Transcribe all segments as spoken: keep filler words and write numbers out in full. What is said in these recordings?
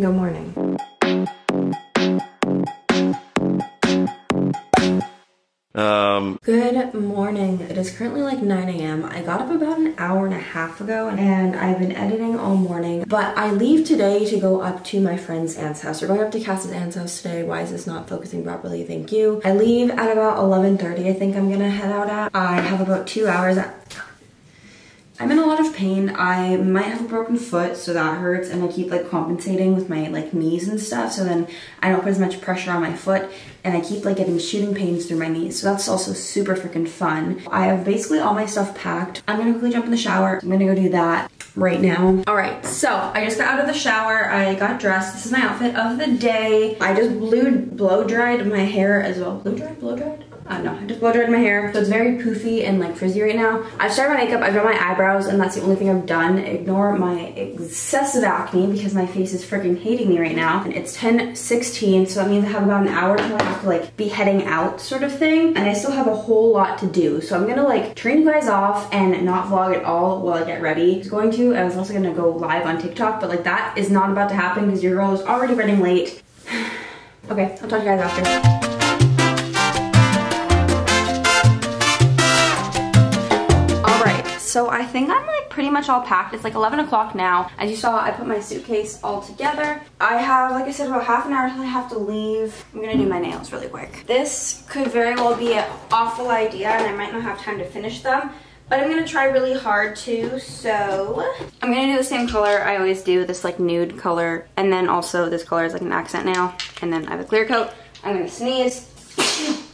Good morning. Um. Good morning. It is currently like nine A M I got up about an hour and a half ago and I've been editing all morning, but I leave today to go up to my friend's aunt's house. We're going up to Cass's aunt's house today. Why is this not focusing properly? Thank you. I leave at about eleven thirty I think I'm gonna head out at. I have about two hours at... I'm in a lot of pain. I might have a broken foot, so that hurts, and I keep like compensating with my like knees and stuff, so then I don't put as much pressure on my foot, and I keep like getting shooting pains through my knees, so that's also super freaking fun. I have basically all my stuff packed. I'm gonna quickly jump in the shower. I'm gonna go do that right now. All right, so I just got out of the shower. I got dressed. This is my outfit of the day. I just blew, blow dried my hair as well. Blow dried, blow dried? I don't know, I just blow dried my hair. So it's very poofy and like frizzy right now. I've started my makeup, I've done my eyebrows, and that's the only thing I've done. Ignore my excessive acne because my face is freaking hating me right now. And it's ten sixteen so that means I have about an hour till I have to like be heading out sort of thing. And I still have a whole lot to do. So I'm gonna like turn you guys off and not vlog at all while I get ready. I was going to, I was also gonna go live on TikTok, but like that is not about to happen because your girl is already running late. Okay, I'll talk to you guys after. So I think I'm like pretty much all packed. It's like eleven o'clock now. As you saw, I put my suitcase all together. I have, like I said, about half an hour till I have to leave. I'm gonna do my nails really quick. This could very well be an awful idea and I might not have time to finish them, but I'm gonna try really hard to, so. I'm gonna do the same color I always do, this like nude color, and then also this color is like an accent nail, and then I have a clear coat. I'm gonna sneeze.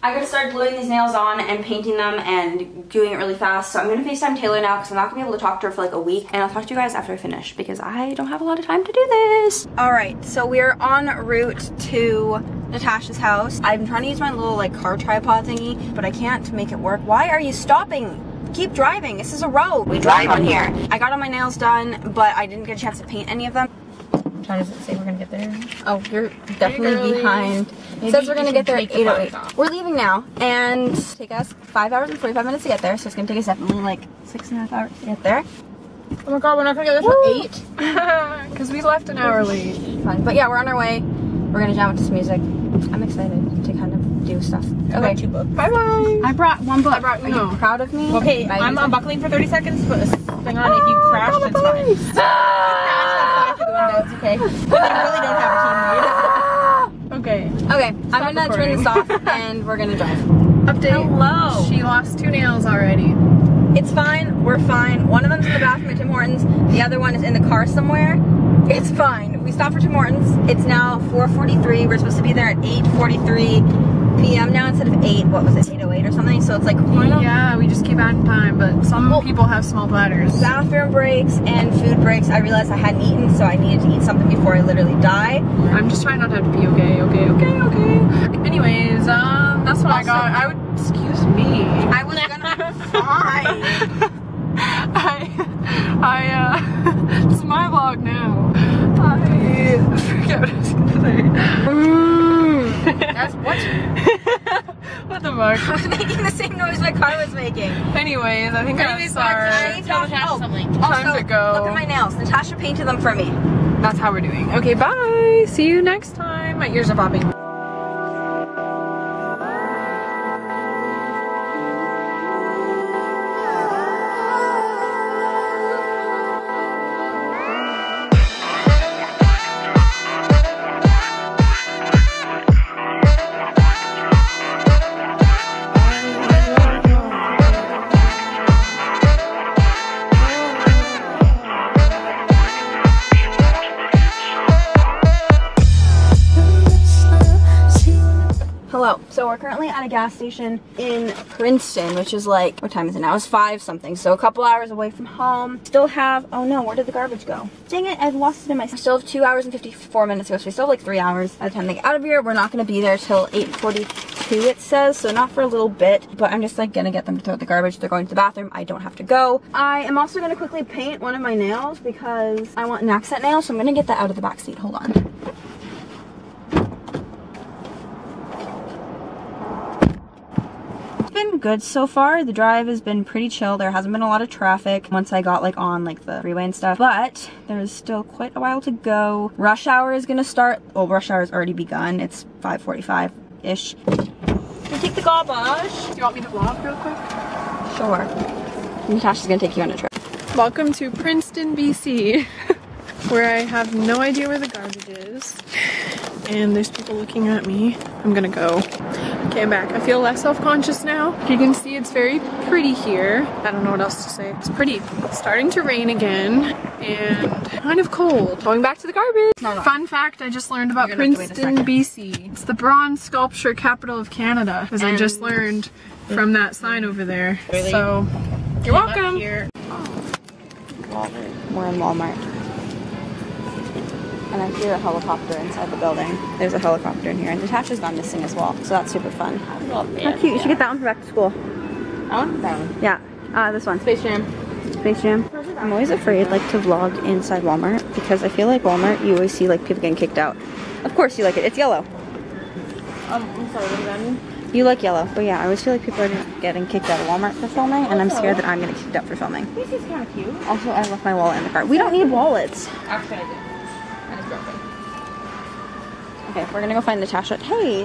I gotta start gluing these nails on and painting them and doing it really fast. So I'm gonna FaceTime Taylor now because I'm not gonna be able to talk to her for like a week. And I'll talk to you guys after I finish because I don't have a lot of time to do this. All right, so we're en route to Natasha's house. I'm trying to use my little like car tripod thingy, but I can't make it work. Why are you stopping? Keep driving, this is a road. We drive on here. I got all my nails done, but I didn't get a chance to paint any of them. How does it say we're gonna get there? Oh, you're definitely behind. It says we're gonna get there at eight oh eight. We're leaving now, and it'll take us five hours and forty-five minutes to get there, so it's gonna take us definitely like six and a half hours to get there. Oh my god, we're not gonna get there till eight? Because we left an hour late. Fun. But yeah, we're on our way. We're gonna jam into some music. I'm excited to kind of do stuff. I okay, two books. Bye bye. I brought one book. I brought, Are no. you proud of me? Okay, bye. I'm unbuckling for thirty seconds, but hang on, oh, if you crash, that's fine. Ah! If you crash, that's fine through the window, it's okay. I really don't have a key. Okay. Okay, Stop I'm gonna recording. turn this off and we're gonna drive. Update. Hello. She lost two nails already. It's fine, we're fine. One of them's in the bathroom at Tim Hortons, the other one is in the car somewhere. It's fine. We stopped for Tim Hortons. It's now four forty-three. We're supposed to be there at eight forty-three P M now instead of eight. What was it? eight oh eight or something? So it's like one. Yeah, we just came out in time, but some well, people have small bladders. Bathroom breaks and food breaks. I realized I hadn't eaten, so I needed to eat something before I literally die. I'm just trying not to have to be okay, okay, okay, okay. Anyways, um, that's what also, I got. I would. Excuse me. I was gonna fly. I, I, uh, it's my vlog now. I forget what I was gonna say. Ooh, that's what? What the fuck? I was making the same noise my car was making. Anyways, I think Anyways, I'm sorry. Natasha, oh, something. Also, look at my nails. Natasha painted them for me. That's how we're doing. Okay, bye. See you next time. My ears are popping. So we're currently at a gas station in Princeton, which is like, what time is it now? It's five something, so a couple hours away from home. Still have, oh no, where did the garbage go? Dang it, I've lost it in my, I still have two hours and fifty-four minutes to go, so we still have like three hours. By the time they get out of here, we're not gonna be there till eight forty-two it says, so not for a little bit, but I'm just like gonna get them to throw out the garbage. They're going to the bathroom, I don't have to go. I am also gonna quickly paint one of my nails because I want an accent nail, so I'm gonna get that out of the back seat, hold on. good so far. The drive has been pretty chill. There hasn't been a lot of traffic once I got like on like the freeway and stuff, but there's still quite a while to go. Rush hour is gonna start. Well, rush hour has already begun. It's five forty-five ish. We'll take the garbage. Do you want me to vlog real quick? Sure. Natasha's gonna take you on a trip. Welcome to Princeton, B C, where I have no idea where the garbage is. And there's people looking at me. I'm gonna go. Okay, I'm back. I feel less self-conscious now. You can see it's very pretty here. I don't know what else to say. It's pretty. It's starting to rain again and kind of cold. Going back to the garbage. No, no. Fun fact I just learned about Princeton, B C. It's the bronze sculpture capital of Canada, because I just learned from that sign over there. Really? So, you're welcome. Here. Oh. Walmart. We're in Walmart. And I hear a helicopter inside the building. There's a helicopter in here, and Natasha's gone missing as well, so that's super fun. I love it. How cute. You yeah. should get that one for back to school. I want that one. Yeah. Uh, this one. Space Jam. Space Jam. I'm always afraid like to vlog inside Walmart, because I feel like Walmart, you always see like people getting kicked out. Of course you like it. It's yellow. Um, I'm sorry, what does that mean? You like yellow, but yeah, I always feel like people are getting kicked out of Walmart for filming, and I'm scared that I'm getting kicked out for filming. This is kind of cute. Also, I left my wallet in the car. We don't need wallets. Actually, I do. Okay, we're gonna go find Natasha. Hey!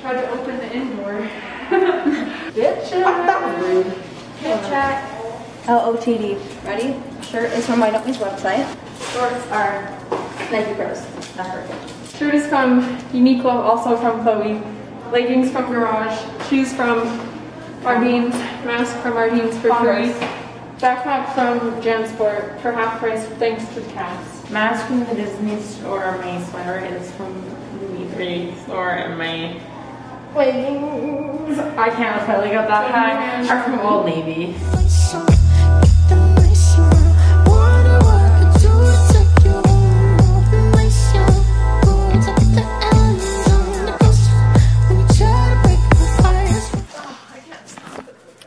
Try to open the indoor. Bitch! Bitch! L O T D. Ready? Shirt is from Why Don't We's website. Shorts are Nike Pros. That's perfect. Shirt is from Uniqlo, also from Chloe. Leggings from Garage. Shoes from Ardine's. Mask from Ardine's for free. Backpack from JanSport for half price thanks to Cass. Mask from the Disney store. My sweater is from the Disney store, and my leggings, I can't tell you got that high, are from Old Navy.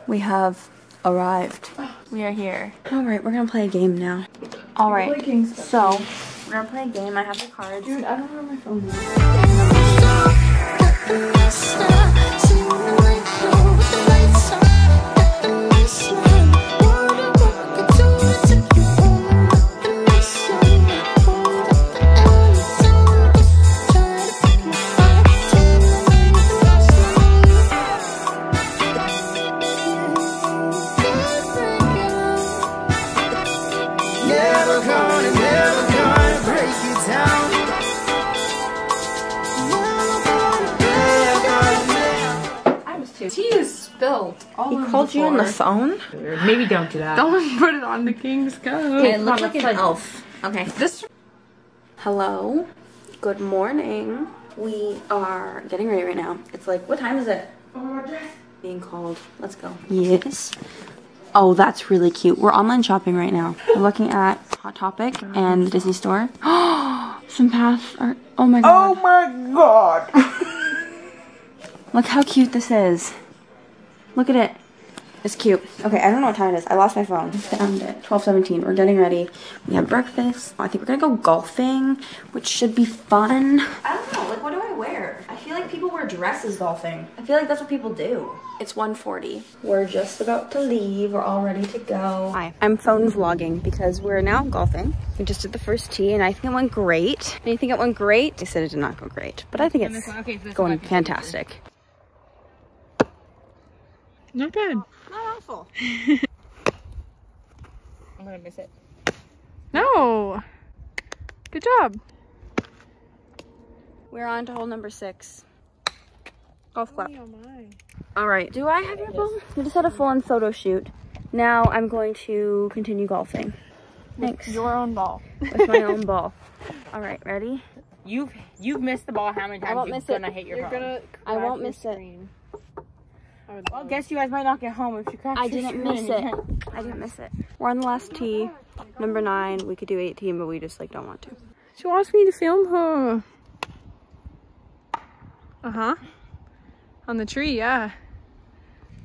We have arrived. We are here. Alright, we're gonna play a game now. Alright, so we're gonna play a game. I have the cards. Dude, I don't have my phone. You on the phone? Maybe don't do that. Don't put it on the king's coat. Okay, it looks like an elf. Okay. This. Hello. Good morning. We are getting ready right now. It's like, what time is it? Being called. Let's go. Yes. Oh, that's really cute. We're online shopping right now. We're looking at Hot Topic and the Disney store. Oh, some paths are. Oh my god. Oh my god. Look how cute this is. Look at it. It's cute. Okay, I don't know what time it is. I lost my phone. I found it. twelve seventeen. We're getting ready. We have breakfast. I think we're gonna go golfing, which should be fun. I don't know. Like, what do I wear? I feel like people wear dresses golfing. I feel like that's what people do. It's one forty. We're just about to leave. We're all ready to go. Hi. I'm phone vlogging because we're now golfing. We just did the first tee, and I think it went great. And you think it went great? I said it did not go great, but I think it's okay, so going fantastic. Not bad. Not awful. I'm gonna miss it. No! Good job. We're on to hole number six. Golf club. Oh my. Alright. Do I have your phone? We just had a full-on photo shoot. Now I'm going to continue golfing. Thanks. With your own ball. With my own ball. Alright, ready? You've you've missed the ball how many times you're gonna hit your ball. I won't miss it. Well, guess you guys might not get home if you crash. I didn't miss it. I didn't miss it. We're on the last tee, number nine. We could do eighteen, but we just like don't want to. She wants me to film her. Uh huh. On the tree, yeah.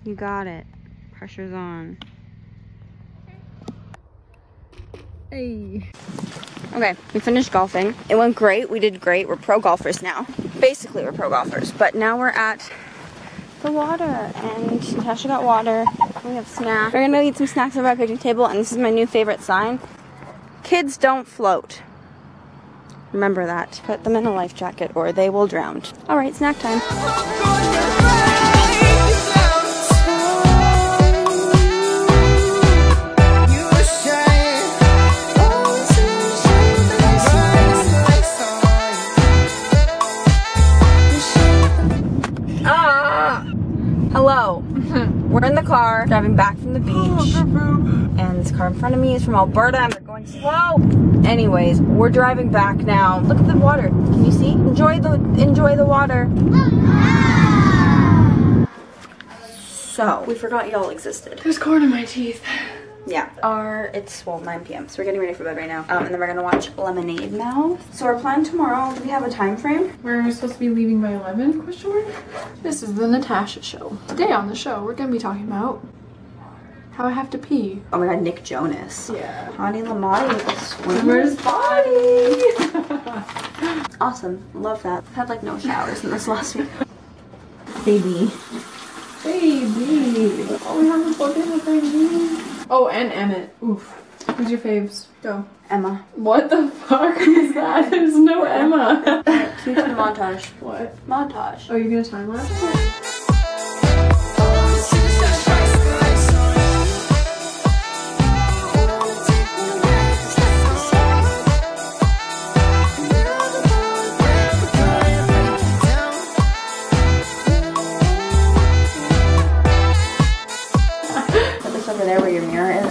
You got it. Pressure's on. Hey. Okay, we finished golfing. It went great. We did great. We're pro golfers now. Basically, we're pro golfers. But now we're at the water, and Natasha got water. We have snacks. We're gonna go eat some snacks over our picnic table, and this is my new favorite sign. Kids don't float. Remember that. Put them in a life jacket or they will drown. All right, snack time. Ah! Hello. We're in the car, driving back from the beach, and this car in front of me is from Alberta, and they're going slow. Anyways, we're driving back now. Look at the water. Can you see? Enjoy the enjoy the water. So we forgot y'all existed. There's corn in my teeth. Yeah. Our it's well nine p m so we're getting ready for bed right now, um, and then we're gonna watch Lemonade Mouth. So our plan tomorrow. Do we have a time frame? We're supposed to be leaving by eleven. Question mark. This is the Natasha show. Today on the show, we're gonna be talking about how I have to pee. Oh my god, Nick Jonas. Yeah. Hottie Lamotti, swimmer's body. Awesome. Love that. I've had like no showers in this last week. Baby. Baby. Oh, we haven't spoken with her. Oh, and Emmett. Oof. Who's your faves? Go. Emma. What the fuck is that? There's no Emma. Cue to the montage. What? Montage. Oh, you're gonna time lapse?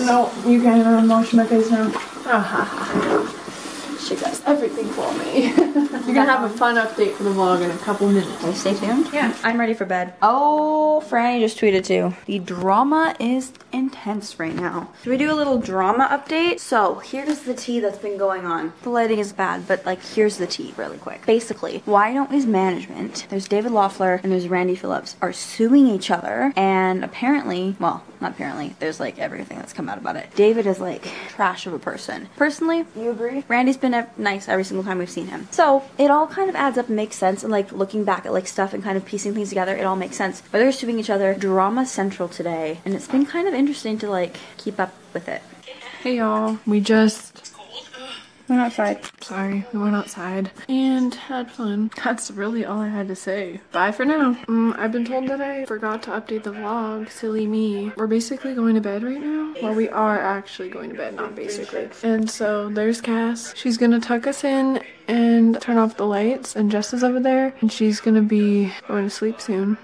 No, you can um, wash my face now. Oh, she does everything for me. You're gonna have a fun update for the vlog in a couple minutes. Can we stay tuned? Yeah. I'm ready for bed. Oh, Franny just tweeted too. The drama is intense right now. Should we do a little drama update? So here's the tea that's been going on. The lighting is bad, but like here's the tea really quick. Basically, Why Don't We's management, there's David Loeffler and there's Randy Phillips, are suing each other, and apparently, well, not apparently, there's like everything that's come out about it. David is like trash of a person. Personally, you agree? Randy's been nice every single time we've seen him. So it all kind of adds up and makes sense, and like looking back at like stuff and kind of piecing things together, it all makes sense. But they're suing each other. Drama central today, and it's been kind of interesting to like keep up with it. Hey y'all, we just went outside. Sorry, we went outside and had fun. That's really all I had to say. Bye for now. Um, I've been told that I forgot to update the vlog. Silly me. We're basically going to bed right now. Well, we are actually going to bed, not basically. And so there's Cass. She's gonna tuck us in and turn off the lights, and Jess is over there, and she's gonna be going to sleep soon.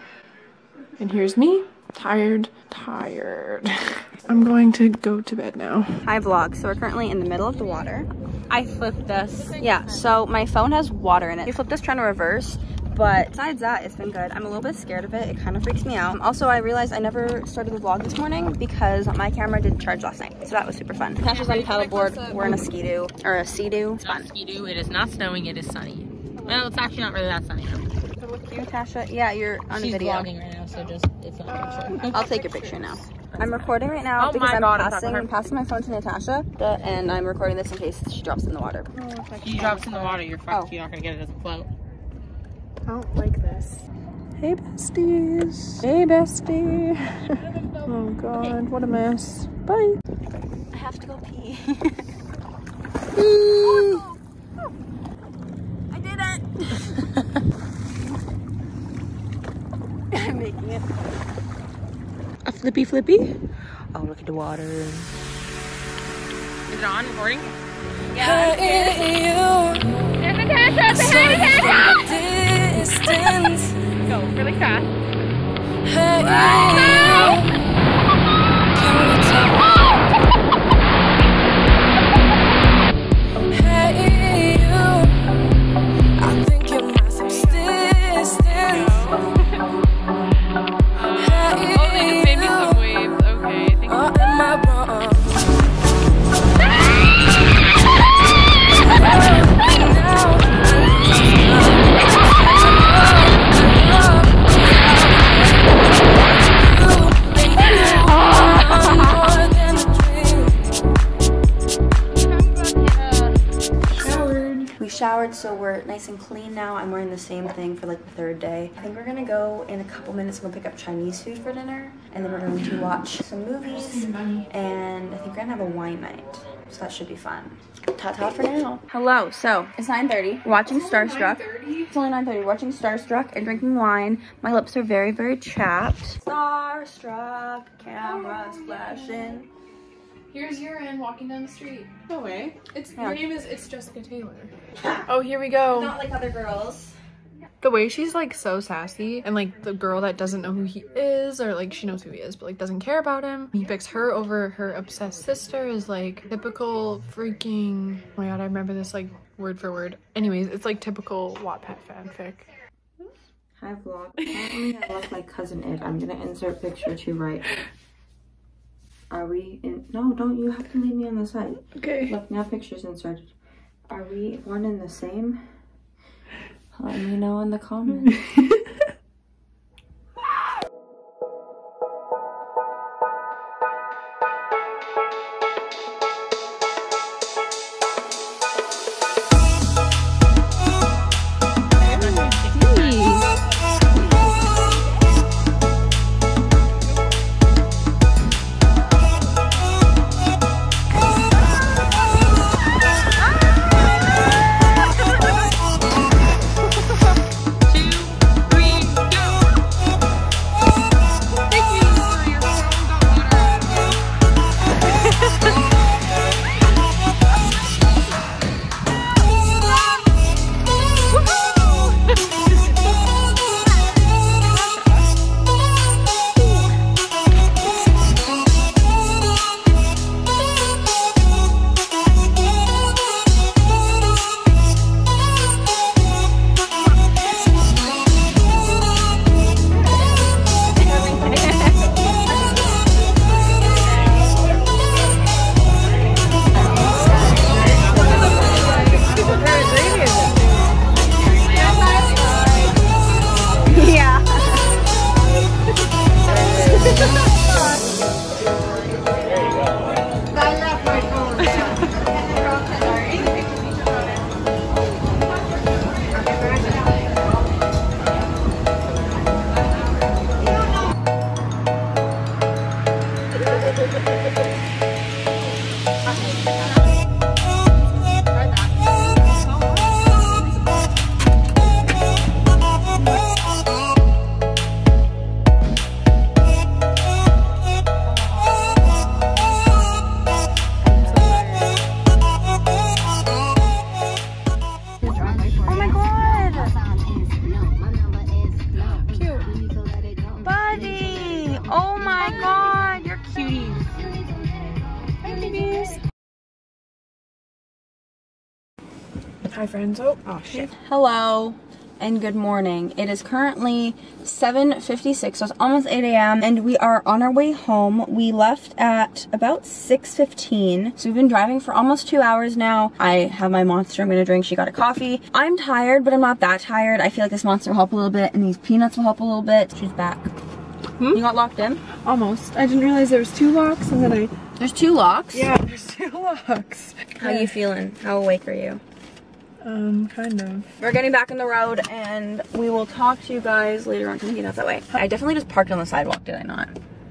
And here's me. Tired, tired. I'm going to go to bed now. Hi vlog, so we're currently in the middle of the water. I flipped this. Yeah, so my phone has water in it. You flip this trying to reverse, but besides that, it's been good. I'm a little bit scared of it. It kind of freaks me out. Um, also, I realized I never started the vlog this morning because my camera didn't charge last night, so that was super fun. Natasha's on a paddleboard. We're in a ski-doo, or a sea-doo. It's fun. Ski-doo. It is not snowing, it is sunny. Well, it's actually not really that sunny. So with you, Natasha, yeah, you're on She's a video. She's vlogging right now, so just, it's not a picture. I'll take your picture now. I'm recording right now oh because I'm God, passing, I'm passing my phone to Natasha, and I'm recording this in case she drops in the water. Oh, if she drops in the water, you're fucked. Oh. You're not gonna get it as a float. I don't like this. Hey, besties. Hey, bestie. Oh, God, okay. What a mess. Bye. I have to go pee. Oh, no. Oh. I did it. I'm making it. A flippy flippy. Oh, look at the water. Is it on recording? Yeah. Hey, you. There's a Natasha. There's a Natasha. Go really fast. Hey, wow. You. Hey, you. I think you're my subsistence. So we're nice and clean now. I'm wearing the same thing for like the third day. I think we're gonna go in a couple minutes and we'll pick up Chinese food for dinner. And then we're going to watch some movies. And I think we're gonna have a wine night. So that should be fun. Ta-ta for now. Hello, so it's nine thirty. Watching Starstruck. It's only nine thirty. Watching Starstruck and drinking wine. My lips are very, very chapped. Starstruck, cameras flashing. Here's your end walking down the street. No way. It's yeah. Your name is it's Jessica Taylor. Oh, here we go. Not like other girls. The way she's like so sassy, and like the girl that doesn't know who he is, or like she knows who he is but like doesn't care about him. He picks her over her obsessed sister is like typical freaking, oh my god, I remember this like word for word. Anyways, it's like typical Wattpad fanfic. Hi vlog. Apparently I look like cousin Ed. I'm gonna insert picture to right. Are we in? No, don't. You have to leave me on the side. Okay. Look, now picture's inserted. Are we one and the same? Let me know in the comments. Hi friends. Oh, oh shit. Hello and good morning. It is currently seven fifty-six, so it's almost eight A M and we are on our way home. We left at about six fifteen, so we've been driving for almost two hours now. I have my Monster I'm gonna drink. She got a coffee. I'm tired, but I'm not that tired. I feel like this Monster will help a little bit and these peanuts will help a little bit. She's back. Hmm? You got locked in? Almost. I didn't realize there was two locks and then I... There's two locks? Yeah, there's two locks. How are you feeling? How awake are you? Um, kind of. We're getting back on the road and we will talk to you guys later on. Can we get out that way? I definitely just parked on the sidewalk, did I not?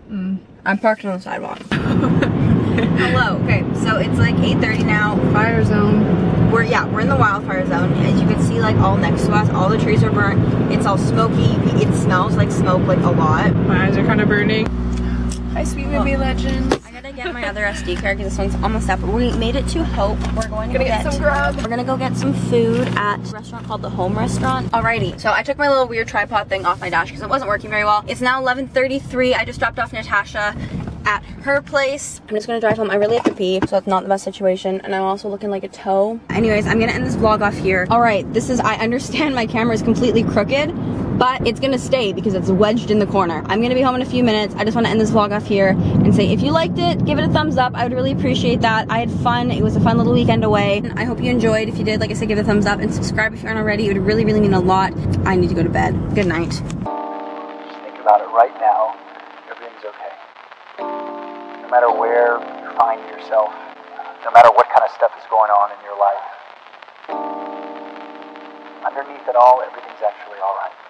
Mm. I'm parked on the sidewalk. Hello, okay, so it's like eight thirty now. Fire zone. We're, yeah, we're in the wildfire zone. As you can see, like all next to us, all the trees are burnt. It's all smoky. It smells like smoke, like a lot. My eyes are kind of burning. Hi, sweet baby oh. legends. Get my other S D card because this one's almost up. We made it to Hope. We're going to go get, get some grub. We're gonna go get some food at a restaurant called The Home Restaurant. Alrighty, so I took my little weird tripod thing off my dash because it wasn't working very well. It's now eleven thirty-three. I just dropped off Natasha at her place. I'm just gonna drive home. I really have to pee, so it's not the best situation, and I'm also looking like a toe. Anyways, I'm gonna end this vlog off here. Alright, this is, I understand my camera is completely crooked, but it's gonna stay because it's wedged in the corner. I'm gonna be home in a few minutes. I just wanna end this vlog off here and say if you liked it, give it a thumbs up. I would really appreciate that. I had fun. It was a fun little weekend away. And I hope you enjoyed. If you did, like I said, give it a thumbs up and subscribe if you aren't already. It would really, really mean a lot. I need to go to bed. Good night. Just think about it right now. Everything's okay. No matter where you find yourself, no matter what kind of stuff is going on in your life, underneath it all, everything's actually all right.